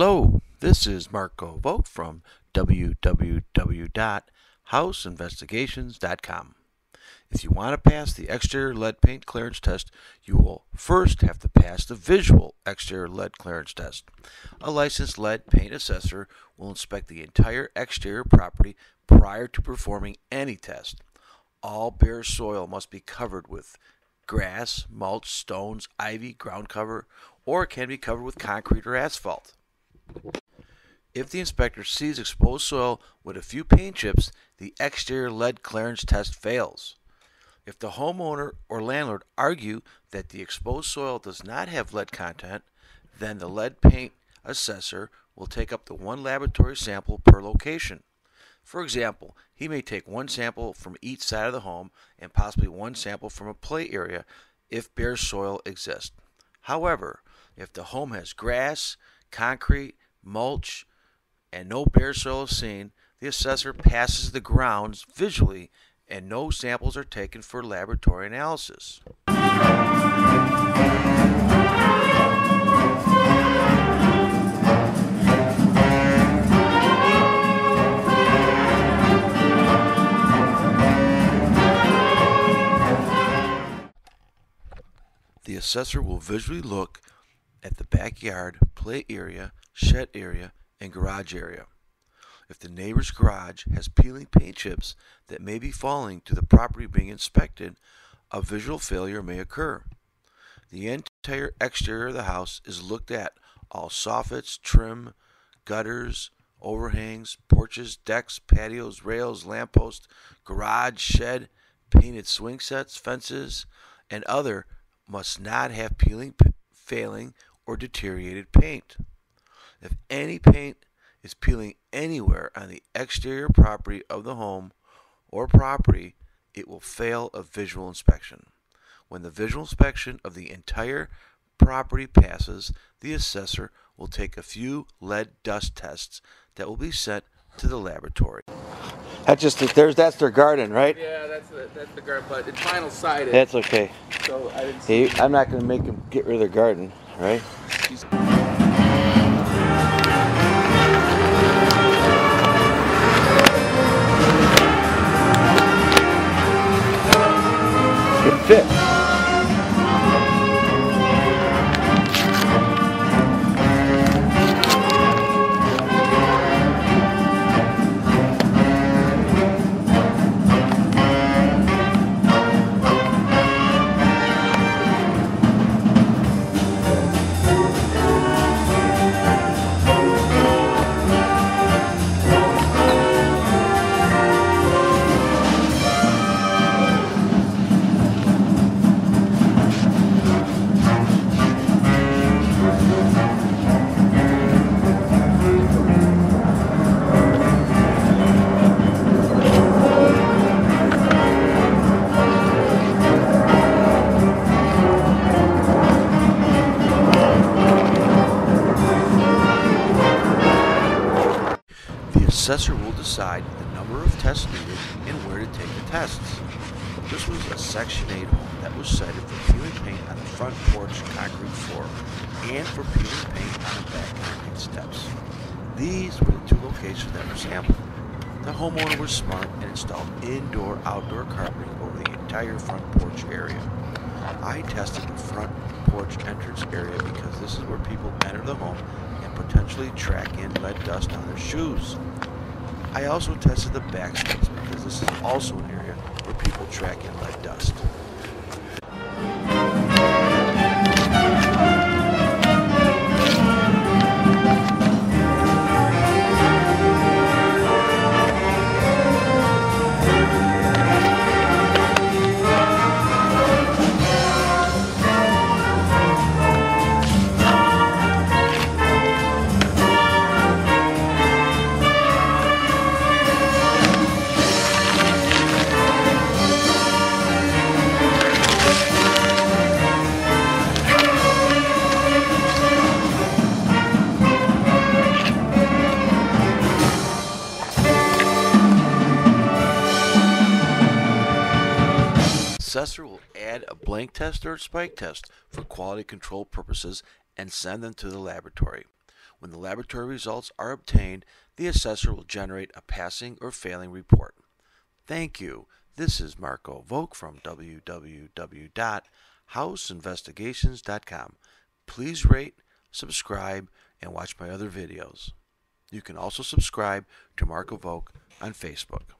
Hello, this is Marko Vovk from www.houseinvestigations.com. If you want to pass the exterior lead paint clearance test, you will first have to pass the visual exterior lead clearance test. A licensed lead paint assessor will inspect the entire exterior property prior to performing any test. All bare soil must be covered with grass, mulch, stones, ivy, ground cover, or can be covered with concrete or asphalt. If the inspector sees exposed soil with a few paint chips, the exterior lead clearance test fails. If the homeowner or landlord argue that the exposed soil does not have lead content, then the lead paint assessor will take up to one laboratory sample per location. For example, he may take one sample from each side of the home and possibly one sample from a play area if bare soil exists. However, if the home has grass, concrete, mulch, and no bare soil is seen, the assessor passes the grounds visually and no samples are taken for laboratory analysis. The assessor will visually look at the backyard, play area, shed area, and garage area. If the neighbor's garage has peeling paint chips that may be falling to the property being inspected, a visual failure may occur. The entire exterior of the house is looked at. All soffits, trim, gutters, overhangs, porches, decks, patios, rails, lampposts, garage, shed, painted swing sets, fences, and other must not have peeling, failing, or deteriorated paint. If any paint is peeling anywhere on the exterior property of the home or property, it will fail a visual inspection. When the visual inspection of the entire property passes, the assessor will take a few lead dust tests that will be sent to the laboratory. That's their garden, right? Yeah, that's the garden, but it's vinyl sided. That's okay. So I didn't see I'm not going to make them get rid of their garden, right? It fits. The assessor will decide the number of tests needed and where to take the tests. This was a Section 8 home that was cited for peeling paint on the front porch concrete floor and for peeling paint on the back concrete steps. These were the two locations that were sampled. The homeowner was smart and installed indoor-outdoor carpeting over the entire front porch area. I tested the front porch entrance area because this is where people enter the home and potentially track in lead dust on their shoes. I also tested the back steps because this is also an area where people track in lead dust. The assessor will add a blank test or a spike test for quality control purposes and send them to the laboratory. When the laboratory results are obtained, the assessor will generate a passing or failing report. Thank you. This is Marko Vovk from www.houseinvestigations.com. Please rate, subscribe, and watch my other videos. You can also subscribe to Marko Vovk on Facebook.